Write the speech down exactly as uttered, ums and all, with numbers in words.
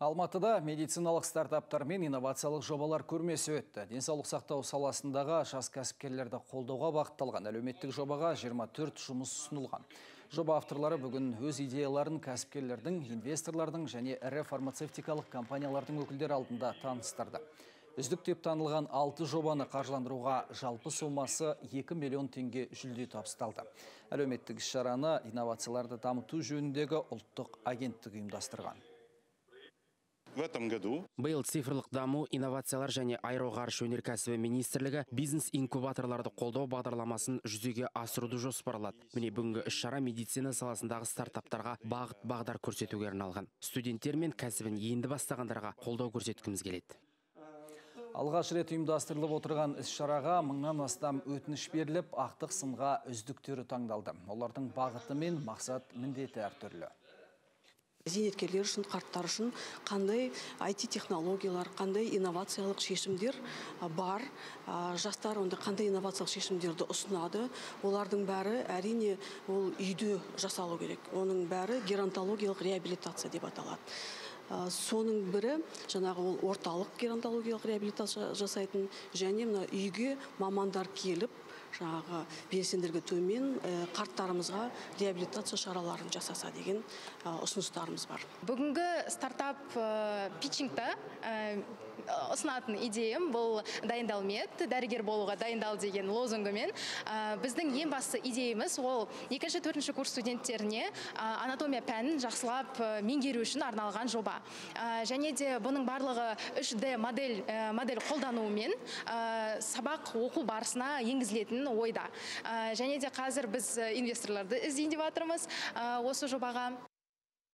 Алматыда медициналық стартаптар мен инновациялық жобалар көрмесі өтті. Денсаулық сақтау саласындағы жас кәсіпкерлерді қолдауға бағытталған әлеуметтік жобаға жиырма төрт жұмыс ұсынылған. Жоба авторлары бүгін өз идеяларын кәсіпкерлердің, инвесторлардың және ірі фармацевтикалық компаниялардың өкілдері алдында таныстырды. Үздік деп танылған алты жобаны қаржыландыруға жалпы сомасы екі миллион теңге жүлде табысталды. Әлеуметтік іс-шараны инновацияларды дамыту жөніндегі ұлттық агенттік ұйымдастырған. Биыл цифрлық даму, инновациялар және аэроғарыш өнеркәсібі министрлігі бизнес-инкубаторларды қолдау бағдарламасын жүзеге асыруды жоспарлады. Міне бүгінгі іс-шара медицина саласындағы стартаптарға бағыт-бағдар көрсетуге арналған. Студенттер мен кәсібін енді бастағандарға қолдау көрсеткіміз келеді. Алғаш рет ұйымдастырылып отырған іс-шараға мыңнан астам өтініш беріліп, ақтық сынға үздіктері таңдалды. Олардың бағыты мен мақсат міндеті әртүрлі. Зейнеткерлер үшін, қарттар үшін қандай ай ти технологиялар, қандай инновациялық шешімдер бар, жастар онда қандай инновациялық шешімдерді ұсынады, олардың бәрі әрине ол үйде жасалу керек. Оның бәрі геронтологиялық реабилитация деп аталады. Соның бірі жаңағы ол орталық геронтологиялық реабилитация жасайтын және мына үйге мамандар келіп, жаңағы белсенділігі төмен қарттарымызға реабилитация шараларын жасаса деген ұсыныстарымыз бар. Бүгінгі стартап питчингта ұсынатын идеям бұл дайындалмет, дәрігер болуға дайындал деген лозунгымен. Біздің ең басты идеямыз ол екінші төртінші курс студенттеріне анатомия пәнін жақсылап меңгеру үшін арналған жоба. Және де бұның барлығы үш дэ модель қолдануымен сабақ оқу барысына енгізілетін ойда. Және де қазір біз инвесторларды іздейін деп отырмыз осы жобаға.